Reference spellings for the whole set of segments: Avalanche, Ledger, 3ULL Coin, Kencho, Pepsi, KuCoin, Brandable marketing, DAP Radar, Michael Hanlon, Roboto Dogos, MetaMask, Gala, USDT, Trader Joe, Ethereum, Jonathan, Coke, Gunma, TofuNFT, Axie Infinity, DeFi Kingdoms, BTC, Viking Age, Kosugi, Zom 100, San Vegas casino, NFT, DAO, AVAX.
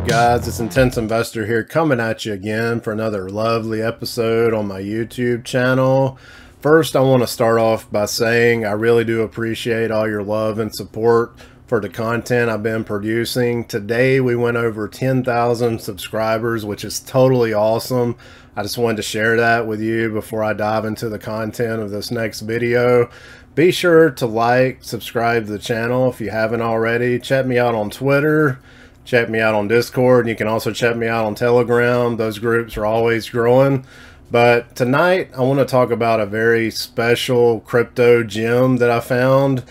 up, guys? It's Intense Investor here, coming at you again for another lovely episode on my YouTube channel. First, I want to start off by saying I really do appreciate all your love and support for the content I've been producing. Today, we went over 10,000 subscribers, which is totally awesome. I just wanted to share that with you before I dive into the content of this next video. Be sure to like, subscribe to the channel if you haven't already. Check me out on Twitter. Check me out on Discord. You can also check me out on Telegram. Those groups are always growing. But tonight, I want to talk about a very special crypto gem that I found.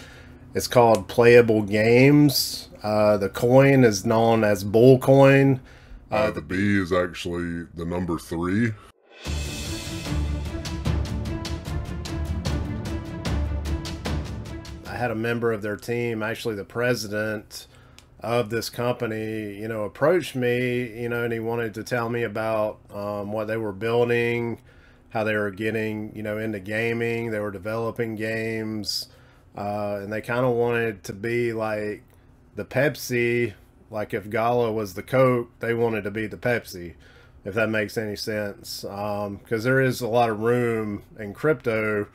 It's called Playa3ull Games. The coin is known as Bull Coin. The B is actually the number 3. I had a member of their team, actually the president of this company, approached me, and he wanted to tell me about what they were building, how they were getting, into gaming. They were developing games, and they kind of wanted to be like the Pepsi. Like if Gala was the Coke, they wanted to be the Pepsi, if that makes any sense. Because there is a lot of room in crypto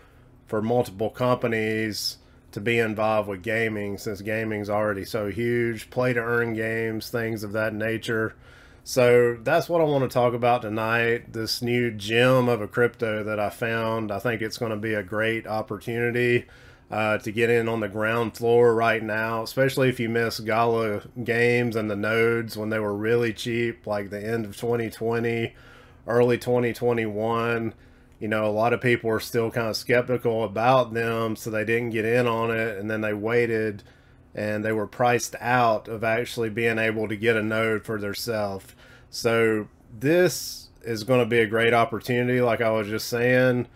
for multiple companies to be involved with gaming, since gaming's already so huge. Play-to-earn games, things of that nature. So that's what I want to talk about tonight, this new gem of a crypto that I found. I think it's going to be a great opportunity to get in on the ground floor right now, especially if you miss Gala games and the nodes when they were really cheap, like the end of 2020, early 2021. A lot of people were still kind of skeptical about them, so they didn't get in on it, and then they waited, and they were priced out of actually being able to get a node for themselves. So this is going to be a great opportunity, like I was just saying.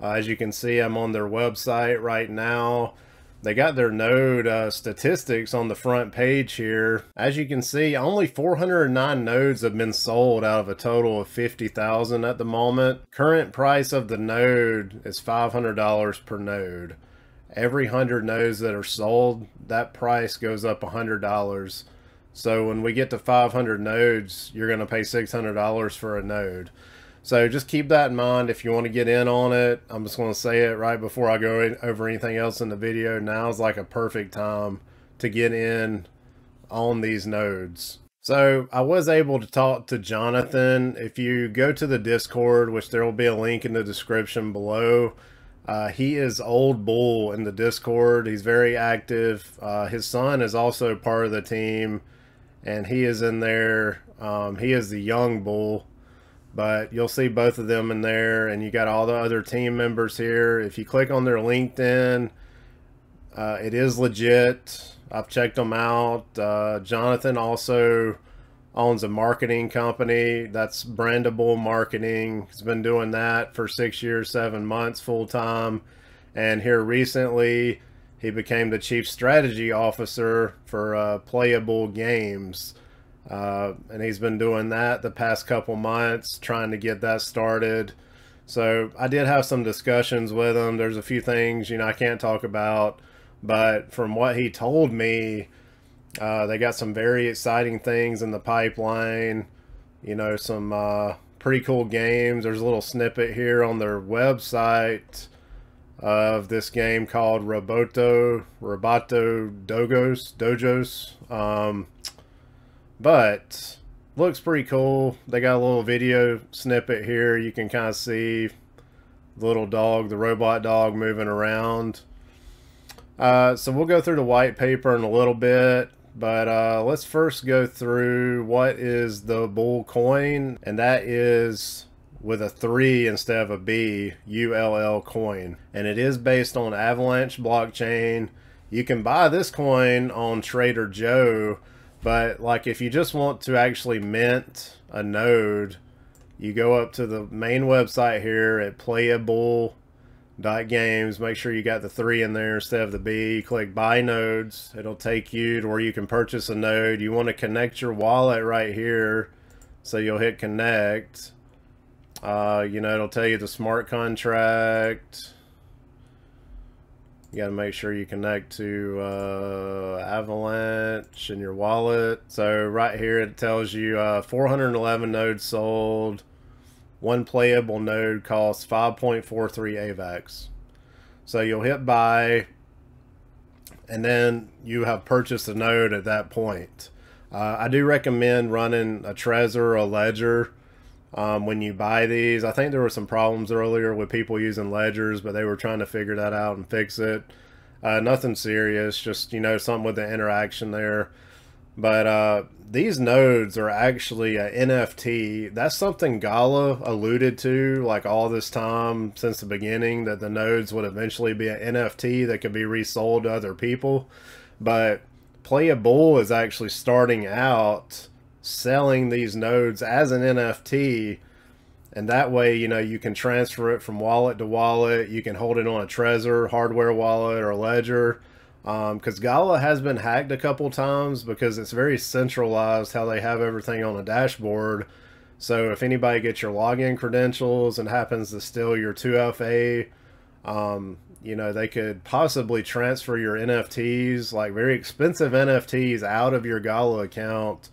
As you can see, I'm on their website right now. They got their node statistics on the front page here. As you can see, only 409 nodes have been sold out of a total of 50,000 at the moment. Current price of the node is $500 per node. Every 100 nodes that are sold, that price goes up $100. So when we get to 500 nodes, you're going to pay $600 for a node. So just keep that in mind if you want to get in on it. I'm just going to say it right before I go over anything else in the video. Now is like a perfect time to get in on these nodes. So I was able to talk to Jonathan. If you go to the Discord, which there will be a link in the description below, he is Old Bull in the Discord. He's very active. His son is also part of the team, and he is in there. He is the Young Bull. But you'll see both of them in there, and you got all the other team members here. If you click on their LinkedIn, it is legit. I've checked them out. Jonathan also owns a marketing company. That's Brandable Marketing. He's been doing that for 6 years, 7 months full time. And here recently, he became the chief strategy officer for Playa3ull Games. And he's been doing that the past couple months, trying to get that started. So I did have some discussions with him. There's a few things, I can't talk about, but from what he told me, they got some very exciting things in the pipeline, some pretty cool games. There's a little snippet here on their website of this game called Roboto Dogos. But looks pretty cool. They got a little video snippet here. You can kind of see the little dog, the robot dog, moving around. So we'll go through the white paper in a little bit, but let's first go through what is the Bull Coin, and that is with a 3 instead of a B, ULL Coin, and it is based on Avalanche blockchain. You can buy this coin on Trader Joe. But like if you just want to actually mint a node, you go up to the main website here at Playa3ull Games. Make sure you got the 3 in there instead of the B. You click buy nodes. It'll take you to where you can purchase a node. You want to connect your wallet right here. So you'll hit connect. It'll tell you the smart contract. You got to make sure you connect to Avalanche in your wallet. So right here it tells you 411 nodes sold. One playable node costs 5.43 AVAX. So you'll hit buy, and then you have purchased a node at that point. I do recommend running a Trezor or a Ledger when you buy these. I think there were some problems earlier with people using Ledgers, but they were trying to figure that out and fix it. Nothing serious, just, you know, something with the interaction there. But these nodes are actually an NFT. That's something Gala alluded to like all this time since the beginning, that the nodes would eventually be an NFT that could be resold to other people. But Playa3ull is actually starting out selling these nodes as an NFT, and that way, you know, you can transfer it from wallet to wallet. You can hold it on a Trezor hardware wallet or Ledger, because Gala has been hacked a couple times because it's very centralized how they have everything on a dashboard. So if anybody gets your login credentials and happens to steal your 2FA, you know, they could possibly transfer your NFTs, like very expensive NFTs, out of your Gala account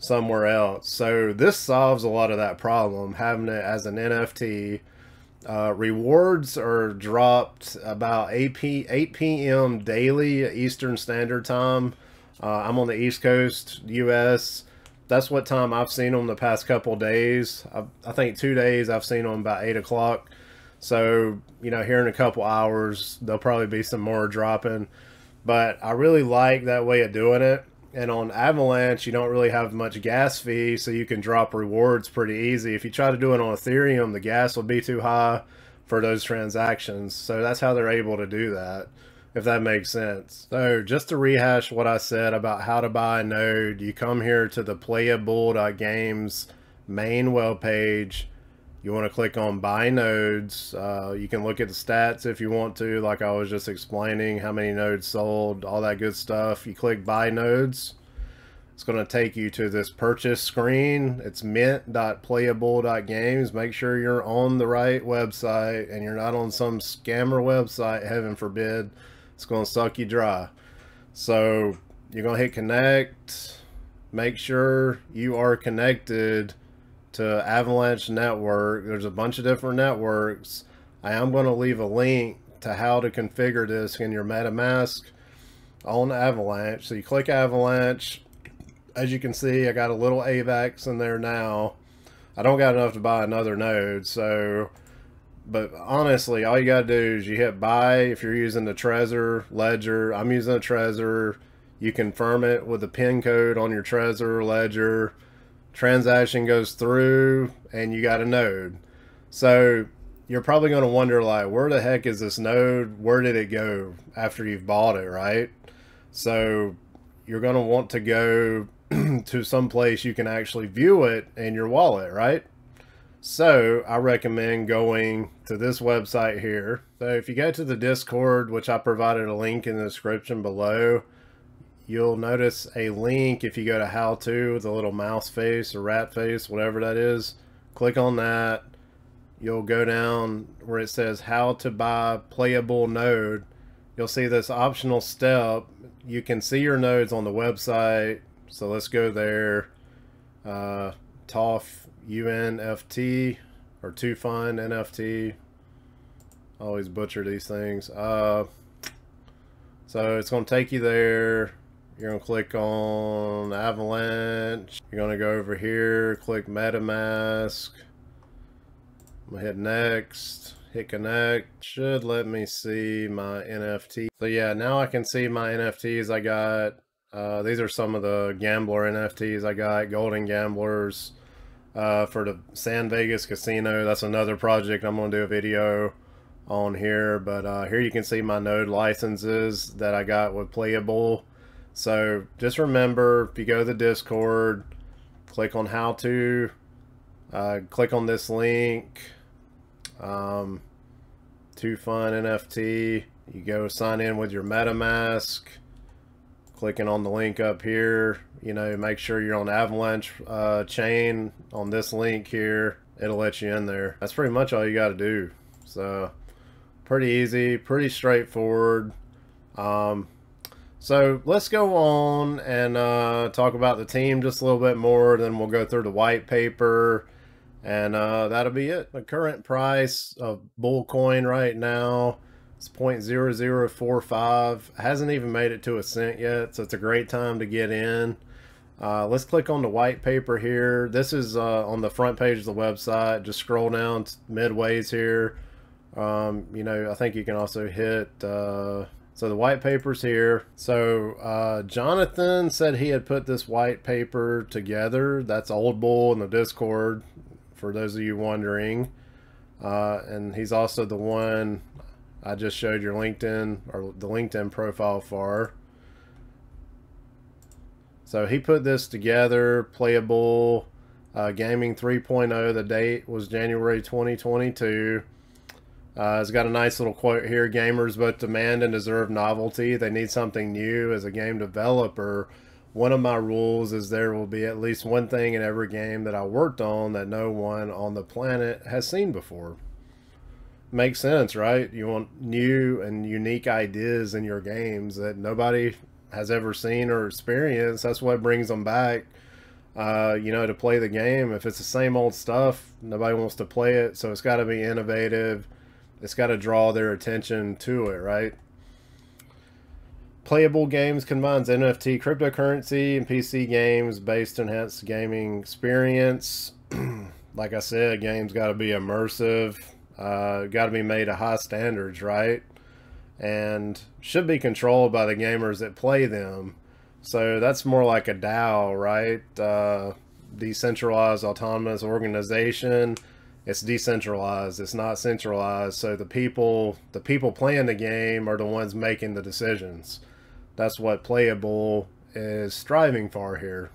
somewhere else. So this solves a lot of that problem, having it as an NFT. Rewards are dropped about 8 p.m. daily Eastern Standard Time. I'm on the East Coast, US. That's what time I've seen them the past couple days. I think 2 days I've seen them about 8 o'clock. So, you know, here in a couple hours, there'll probably be some more dropping. But I really like that way of doing it. And on Avalanche, you don't really have much gas fee, so you can drop rewards pretty easy. If you try to do it on Ethereum, the gas will be too high for those transactions. So that's how they're able to do that, if that makes sense. So just to rehash what I said about how to buy a node, you come here to the Playa3ull Games main web page. You want to click on buy nodes. You can look at the stats if you want to, like I was just explaining, how many nodes sold, all that good stuff. You click buy nodes. It's going to take you to this purchase screen. It's mint.playa3ull.games. Make sure you're on the right website and you're not on some scammer website, heaven forbid. It's going to suck you dry. So you're going to hit connect. Make sure you are connected to Avalanche network. There's a bunch of different networks. I am going to leave a link to how to configure this in your MetaMask on Avalanche. So you click Avalanche. As you can see, I got a little AVAX in there now. I don't got enough to buy another node, so, but honestly, all you got to do is you hit buy. If you're using the Trezor, Ledger, I'm using a Trezor, you confirm it with a PIN code on your Trezor, Ledger. Transaction goes through and you got a node. So you're probably going to wonder, like, where the heck is this node? Where did it go after you've bought it, right? So you're going to want to go to some place you can actually view it in your wallet, right? So I recommend going to this website here. So if you go to the Discord, which I provided a link in the description below, you'll notice a link. If you go to how to, with a little mouse face or rat face, whatever that is, click on that. You'll go down where it says how to buy Playa3ull node. You'll see this optional step. You can see your nodes on the website. So let's go there. TofuNFT or TofuNFT. Always butcher these things. So it's going to take you there. You're going to click on Avalanche. You're going to go over here, click MetaMask. I'm going to hit next, hit connect. Should let me see my NFT. So yeah, now I can see my NFTs I got. These are some of the gambler NFTs I got, Golden Gamblers for the San Vegas Casino. That's another project I'm going to do a video on here, but here you can see my node licenses that I got with Playa3ull. So just remember, if you go to the Discord, click on how to, click on this link, TofuNFT, you go sign in with your MetaMask, clicking on the link up here. You know, make sure you're on Avalanche chain. On this link here, it'll let you in there. That's pretty much all you got to do. So Pretty easy, pretty straightforward. So let's go on and talk about the team just a little bit more, then we'll go through the white paper, and that'll be it. The current price of Bull Coin right now is 0.0045. Hasn't even made it to a cent yet, so it's a great time to get in. Let's click on the white paper here. This is on the front page of the website. Just scroll down midways here. You know, I think you can also hit so the white paper's here. So Jonathan said he had put this white paper together. That's Old Bull in the Discord, for those of you wondering. And he's also the one I just showed your LinkedIn, or the LinkedIn profile for. So he put this together. Playa3ull Gaming 3.0. The date was January 2022. It's got a nice little quote here. Gamers both demand and deserve novelty. They need something new. As a game developer, one of my rules is there will be at least one thing in every game that I worked on that no one on the planet has seen before. Makes sense, right? You want new and unique ideas in your games that nobody has ever seen or experienced. That's what brings them back, you know, to play the game. If it's the same old stuff, nobody wants to play it. So it's got to be innovative. It's got to draw their attention to it, right? Playa3ull Games combines NFT, cryptocurrency, and PC games based to enhance the gaming experience. Like I said, games got to be immersive, got to be made to high standards, right? And should be controlled by the gamers that play them. So that's more like a DAO, right? Decentralized autonomous organization. It's decentralized, it's not centralized. So the people playing the game are the ones making the decisions. That's what Playa3ull is striving for here.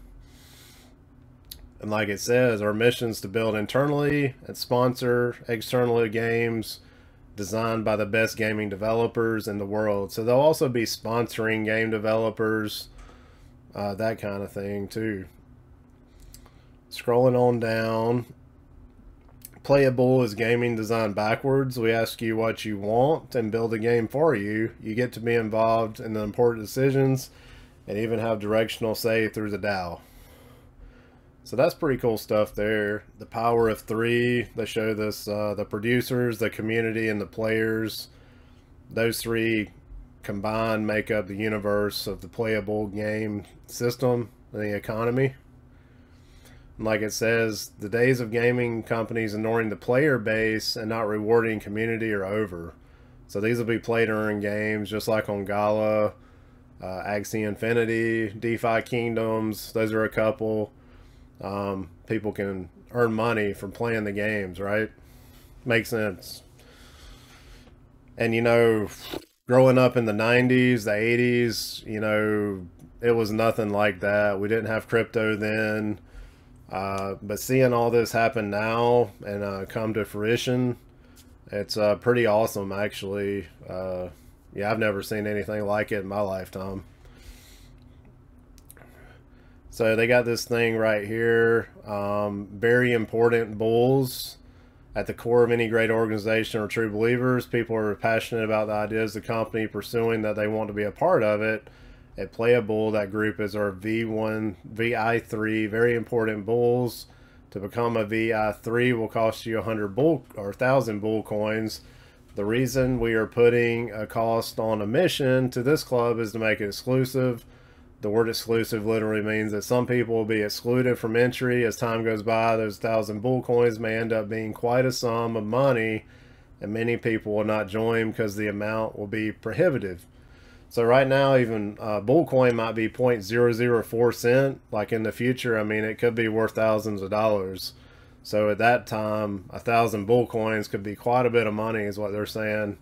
And like it says, our mission is to build internally and sponsor externally games designed by the best gaming developers in the world. So they'll also be sponsoring game developers, that kind of thing too. Scrolling on down. Playa3ull is gaming design backwards. We ask you what you want and build a game for you. You get to be involved in the important decisions and even have directional say through the DAO. So that's pretty cool stuff there. The power of three, they show this, the producers, the community, and the players. Those three combined make up the universe of the Playa3ull game system and the economy. Like it says, the days of gaming companies ignoring the player base and not rewarding community are over. So these will be play to earn games, just like on Gala, Axie Infinity, DeFi Kingdoms. Those are a couple. People can earn money from playing the games, right? Makes sense. And you know, growing up in the 90s, the 80s, you know, it was nothing like that. We didn't have crypto then. But seeing all this happen now and come to fruition, it's pretty awesome, actually. Yeah, I've never seen anything like it in my lifetime. So they got this thing right here. Very important bulls. At the core of any great organization are true believers. People are passionate about the ideas the company pursuing that they want to be a part of it. At Playa3ull, that group is our V1, VI3, very important bulls. To become a VI3 will cost you 100 bull or 1,000 bull coins. The reason we are putting a cost on a mission to this club is to make it exclusive. The word exclusive literally means that some people will be excluded from entry. As time goes by, those 1,000 bull coins may end up being quite a sum of money, and many people will not join because the amount will be prohibitive. So right now, even Bull Coin might be 0.004 cents. Like in the future, I mean, it could be worth thousands of dollars. So at that time, 1,000 Bull Coins could be quite a bit of money, is what they're saying.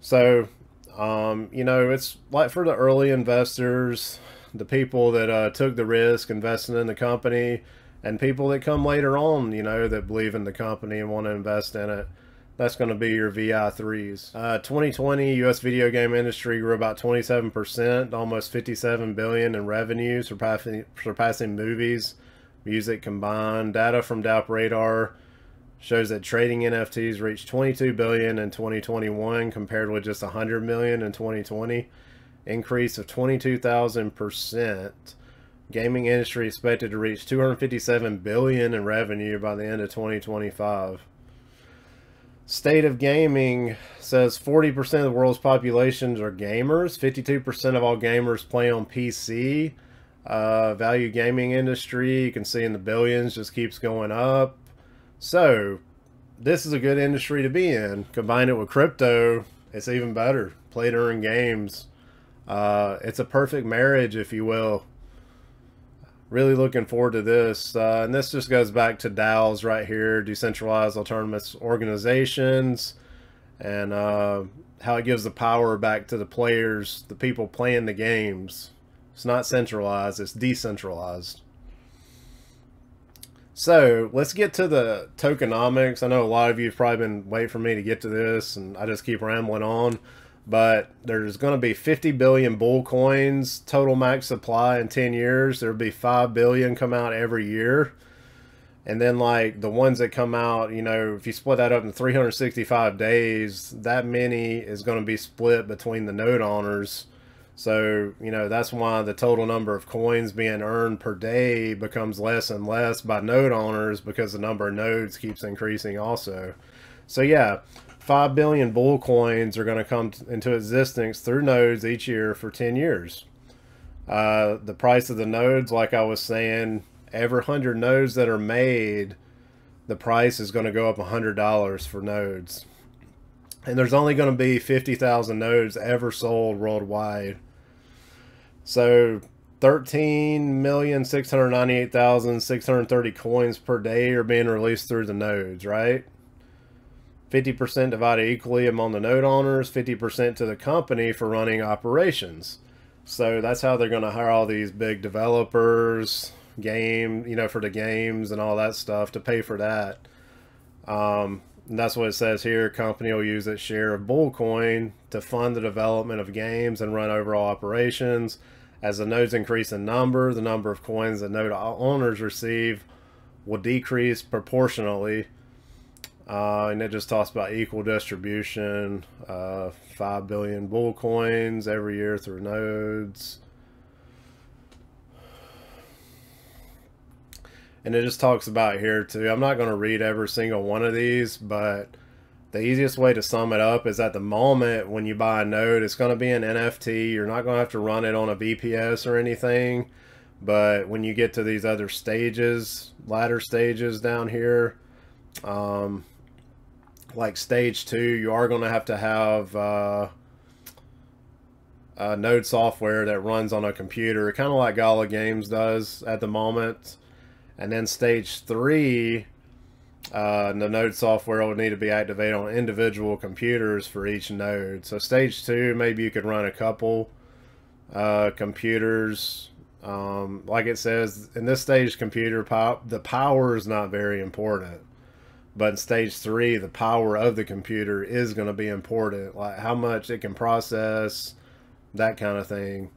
So, you know, it's like for the early investors, the people that took the risk investing in the company, and people that come later on, you know, that believe in the company and want to invest in it. That's going to be your VI3s. 2020, U.S. video game industry grew about 27%, almost $57 billion in revenue, surpassing movies, music combined. Data from DAP Radar shows that trading NFTs reached 22 billion in 2021 compared with just 100 million in 2020, increase of 22,000%. Gaming industry expected to reach 257 billion in revenue by the end of 2025. State of Gaming says 40% of the world's populations are gamers. 52% of all gamers play on PC. Value gaming industry, you can see in the billions, just keeps going up. So this is a good industry to be in. Combine it with crypto, it's even better. Play to earn games. It's a perfect marriage, if you will. Really looking forward to this. And this just goes back to DAOs right here, decentralized autonomous organizations, and how it gives the power back to the players, the people playing the games. It's not centralized, it's decentralized. So let's get to the tokenomics. I know a lot of you have probably been waiting for me to get to this, and I just keep rambling on. But there's going to be 50 billion bull coins, total max supply in 10 years. There'll be 5 billion come out every year. And then like the ones that come out, you know, if you split that up in 365 days, that many is going to be split between the node owners. So, you know, that's why the total number of coins being earned per day becomes less and less by node owners, because the number of nodes keeps increasing also. So yeah, 5 billion bull coins are going to come into existence through nodes each year for 10 years. The price of the nodes, like I was saying, every 100 nodes that are made, the price is going to go up $100 for nodes. And there's only going to be 50,000 nodes ever sold worldwide. So 13,698,630 coins per day are being released through the nodes, right? 50% divided equally among the node owners, 50% to the company for running operations. So that's how they're going to hire all these big developers, game, you know, for the games and all that stuff to pay for that. And that's what it says here. Company will use its share of Bullcoin to fund the development of games and run overall operations. As the nodes increase in number, the number of coins that node owners receive will decrease proportionally. And it just talks about equal distribution, 5 billion bull coins every year through nodes. And it just talks about here too. I'm not going to read every single one of these, but the easiest way to sum it up is at the moment when you buy a node, it's going to be an NFT. You're not going to have to run it on a VPS or anything. But when you get to these other stages, ladder stages down here, like stage 2, you are going to have node software that runs on a computer, kind of like Gala Games does at the moment. And then stage 3, the node software would need to be activated on individual computers for each node. So stage 2, maybe you could run a couple computers. Like it says, in this stage, the power is not very important. But in stage 3, the power of the computer is going to be important, like how much it can process, that kind of thing.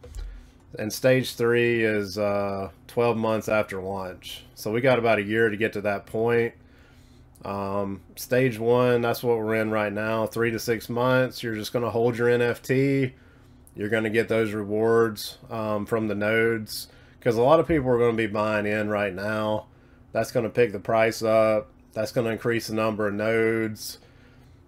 And stage 3 is 12 months after launch. So we got about a year to get to that point. Stage 1, that's what we're in right now, 3 to 6 months. You're just going to hold your NFT. You're going to get those rewards from the nodes, because a lot of people are going to be buying in right now. That's going to pick the price up. That's going to increase the number of nodes.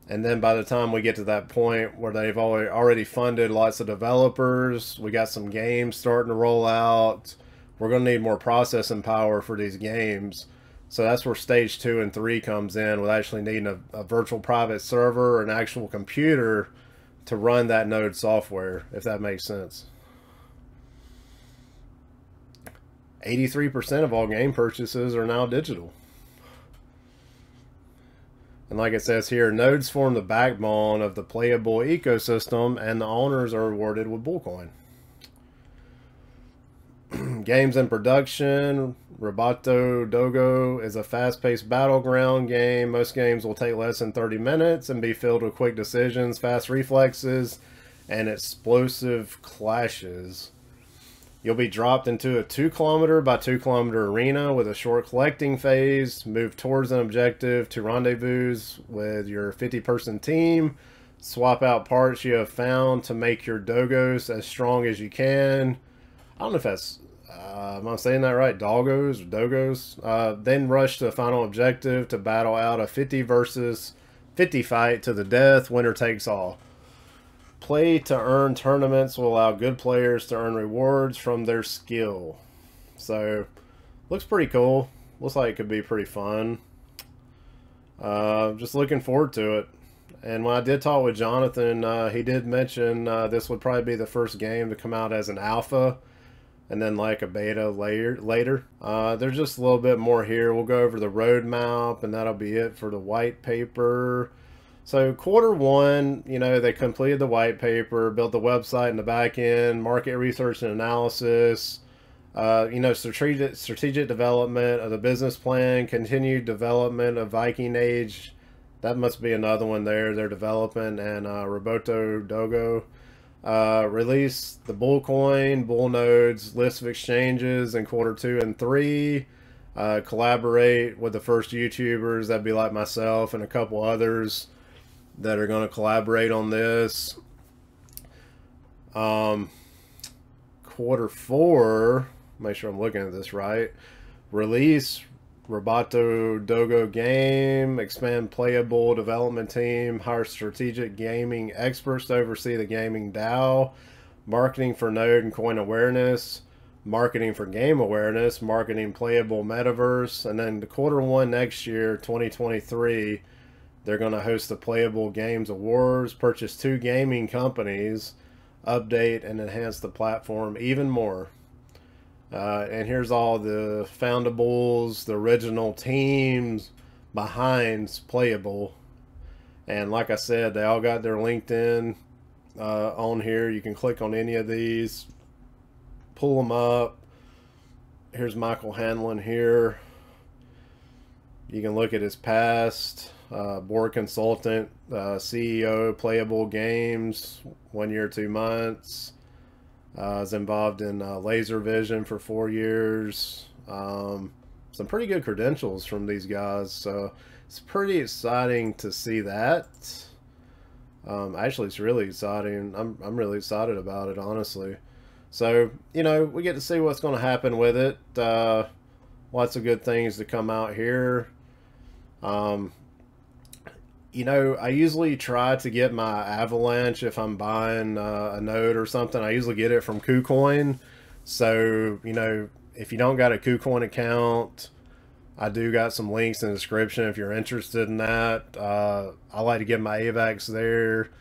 And then by the time we get to that point where they've already funded lots of developers, we got some games starting to roll out, we're going to need more processing power for these games. So that's where stage 2 and 3 comes in, with actually needing a virtual private server or an actual computer to run that node software, if that makes sense. 83% of all game purchases are now digital. And like it says here, nodes form the backbone of the playable ecosystem, and the owners are rewarded with Bullcoin. Games in production. Roboto Dogos is a fast-paced battleground game. Most games will take less than 30 minutes and be filled with quick decisions, fast reflexes, and explosive clashes. You'll be dropped into a 2-kilometer by 2-kilometer arena with a short collecting phase. Move towards an objective to rendezvous with your 50-person team. Swap out parts you have found to make your dogos as strong as you can. I don't know if that's, am I saying that right? Dogos, dogos. Then rush to the final objective to battle out a 50 versus 50 fight to the death. Winner takes all. Play to earn tournaments will allow good players to earn rewards from their skill. So, looks pretty cool. Looks like it could be pretty fun. Just looking forward to it. And when I did talk with Jonathan, he did mention this would probably be the first game to come out as an alpha and then like a beta later. There's just a little bit more here. We'll go over the roadmap, and that'll be it for the white paper. So Q1, you know, they completed the white paper, built the website and the back end, market research and analysis, you know, strategic development of the business plan, continued development of Viking Age. That must be another one there. They're developing, and Roboto Dogo. Release the bull coin, bull nodes, list of exchanges in Q2 and Q3. Collaborate with the first YouTubers. That'd be like myself and a couple others that are going to collaborate on this. Q4, make sure I'm looking at this right. Release Roboto Dogo game, expand playable development team, hire strategic gaming experts to oversee the gaming DAO, marketing for node and coin awareness, marketing for game awareness, marketing playable metaverse, and then the Q1 next year, 2023, they're going to host the Playable Games Awards, purchase 2 gaming companies, update and enhance the platform even more. And here's all the foundables, the original teams behind Playable. And like I said, they all got their LinkedIn on here. You can click on any of these, pull them up. Here's Michael Hanlon here. You can look at his past. Board consultant, CEO, Playable Games, 1 year, 2 months. Was involved in laser vision for 4 years. Some pretty good credentials from these guys, so it's pretty exciting to see that. Actually, it's really exciting. I'm really excited about it, honestly. So, you know, we get to see what's going to happen with it. Lots of good things to come out here. You know, I usually try to get my Avalanche if I'm buying a node or something. I usually get it from KuCoin. So, you know, if you don't got a KuCoin account, I do got some links in the description if you're interested in that. I like to get my AVAX there.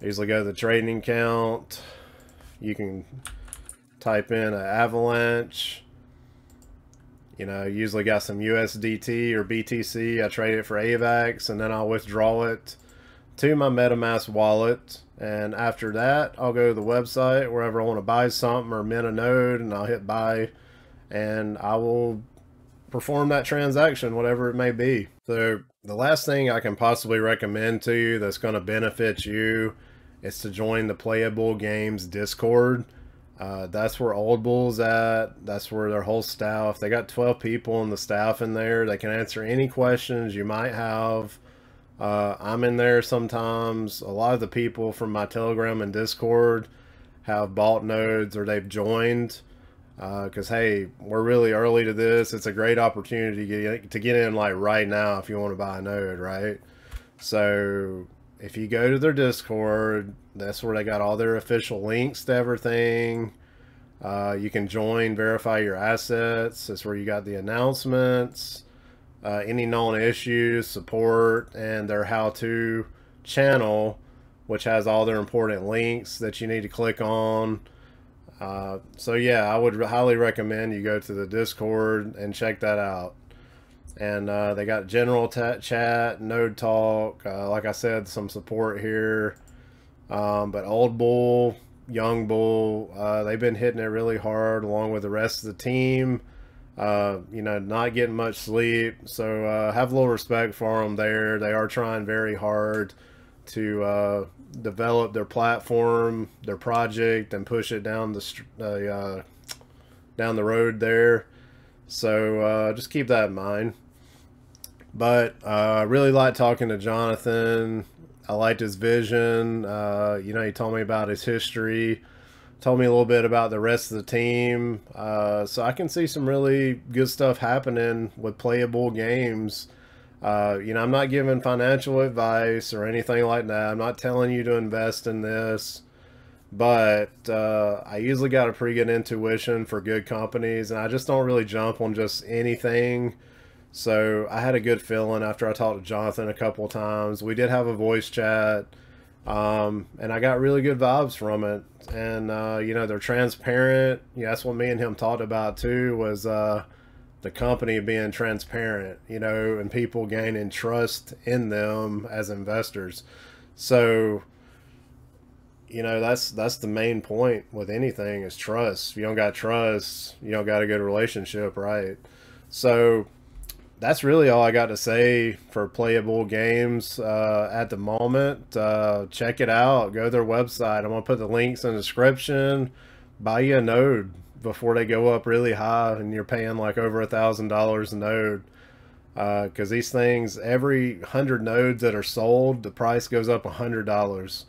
I usually go to the trading account. You can type in an Avalanche. You know, usually got some USDT or BTC. I trade it for AVAX, and then I'll withdraw it to my MetaMask wallet. And after that, I'll go to the website wherever I want to buy something or mint a node, and I'll hit buy, and I will perform that transaction, whatever it may be. So the last thing I can possibly recommend to you that's going to benefit you is to join the Playable Games Discord. That's where Old Bull's at. That's where their whole staff, they got 12 people in the staff in there. They can answer any questions you might have. I'm in there sometimes. A lot of the people from my Telegram and Discord have bought nodes or they've joined. Cause hey, we're really early to this. It's a great opportunity to get in like right now if you want to buy a node, right? So if you go to their Discord, that's where they got all their official links to everything. You can join, verify your assets. That's where you got the announcements, any known issues, support, and their how-to channel, which has all their important links that you need to click on. So yeah, I would highly recommend you go to the Discord and check that out. And they got general chat, node talk, like I said, some support here. But Old Bull, Young Bull, they've been hitting it really hard along with the rest of the team. You know, not getting much sleep. So have a little respect for them there. They are trying very hard to develop their platform, their project, and push it down the road there. So just keep that in mind. But I really like talking to Jonathan. I liked his vision. You know, he told me about his history, told me a little bit about the rest of the team. So I can see some really good stuff happening with Playa3ull Games. You know, I'm not giving financial advice or anything like that. I'm not telling you to invest in this, but I usually got a pretty good intuition for good companies, and I just don't really jump on just anything. So I had a good feeling after I talked to Jonathan a couple of times. We did have a voice chat, and I got really good vibes from it. And, you know, they're transparent. Yeah, that's what me and him talked about too, was the company being transparent, you know, and people gaining trust in them as investors. So, you know, that's the main point with anything is trust. If you don't got trust, you don't got a good relationship, right? So that's really all I got to say for Playa3ull Games at the moment. Check it out. Go to their website. I'm going to put the links in the description. Buy you a node before they go up really high and you're paying like over $1,000 a node. Because these things, every 100 nodes that are sold, the price goes up $100.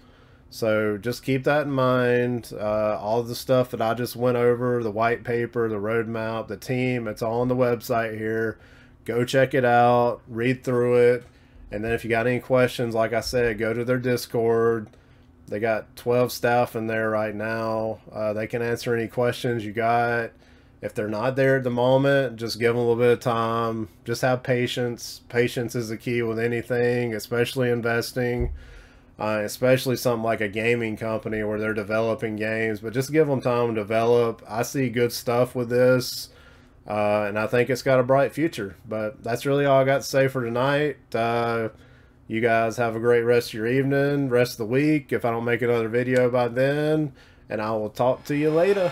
So just keep that in mind. All the stuff that I just went over, the white paper, the roadmap, the team, it's all on the website here. Go check it out, read through it, and then if you got any questions, like I said, go to their Discord. They got 12 staff in there right now. They can answer any questions you got. If they're not there at the moment, just give them a little bit of time. Just have patience. Patience is the key with anything, especially investing, especially something like a gaming company where they're developing games. But just give them time to develop. I see good stuff with this. And I think it's got a bright future, but that's really all I got to say for tonight. You guys have a great rest of your evening, rest of the week. If I don't make another video by then, and I will talk to you later.